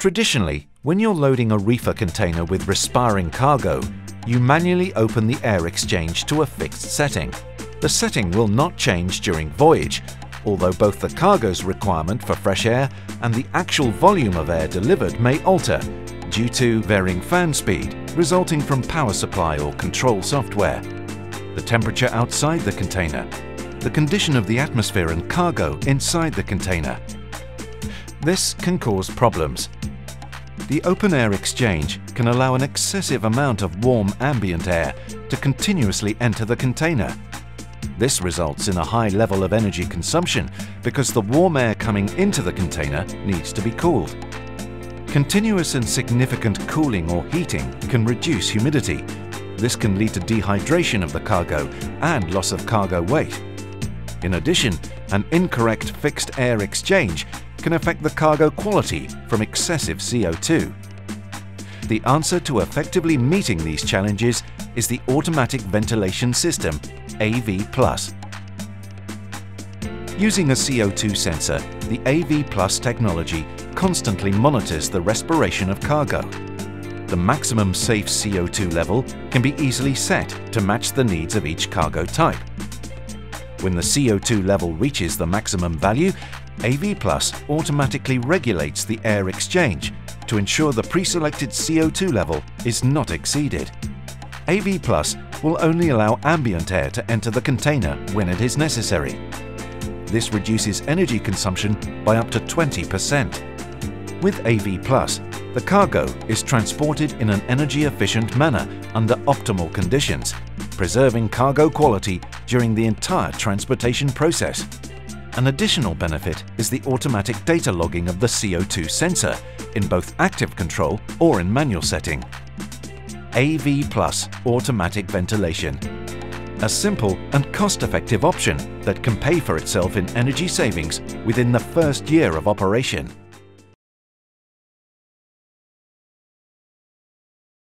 Traditionally, when you're loading a reefer container with respiring cargo, you manually open the air exchange to a fixed setting. The setting will not change during voyage, although both the cargo's requirement for fresh air and the actual volume of air delivered may alter due to varying fan speed resulting from power supply or control software, the temperature outside the container, the condition of the atmosphere and cargo inside the container. This can cause problems. The open air exchange can allow an excessive amount of warm ambient air to continuously enter the container. This results in a high level of energy consumption because the warm air coming into the container needs to be cooled. Continuous and significant cooling or heating can reduce humidity. This can lead to dehydration of the cargo and loss of cargo weight. In addition, an incorrect fixed air exchange can affect the cargo quality from excessive CO2. The answer to effectively meeting these challenges is the automatic ventilation system, AV+. Using a CO2 sensor, the AV+ technology constantly monitors the respiration of cargo. The maximum safe CO2 level can be easily set to match the needs of each cargo type. When the CO2 level reaches the maximum value, AV+ automatically regulates the air exchange to ensure the pre-selected CO2 level is not exceeded. AV+ will only allow ambient air to enter the container when it is necessary. This reduces energy consumption by up to 20%. With AV+, the cargo is transported in an energy-efficient manner under optimal conditions, preserving cargo quality during the entire transportation process. An additional benefit is the automatic data logging of the CO2 sensor in both active control or in manual setting. AV+ automatic ventilation. A simple and cost-effective option that can pay for itself in energy savings within the first year of operation.